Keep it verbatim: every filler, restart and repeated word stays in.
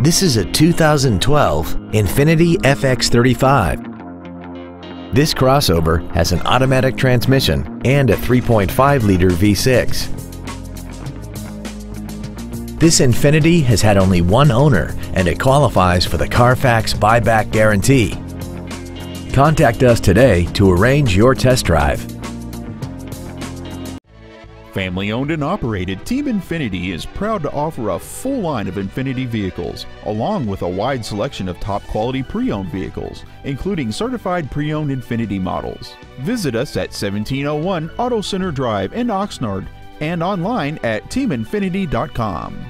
This is a two thousand twelve Infiniti F X thirty-five. This crossover has an automatic transmission and a three point five liter V six. This Infiniti has had only one owner and it qualifies for the Carfax buyback guarantee. Contact us today to arrange your test drive. Family owned and operated, Team Infiniti is proud to offer a full line of Infiniti vehicles, along with a wide selection of top quality pre-owned vehicles, including certified pre-owned Infiniti models. Visit us at seventeen oh one Auto Center Drive in Oxnard and online at team infiniti dot com.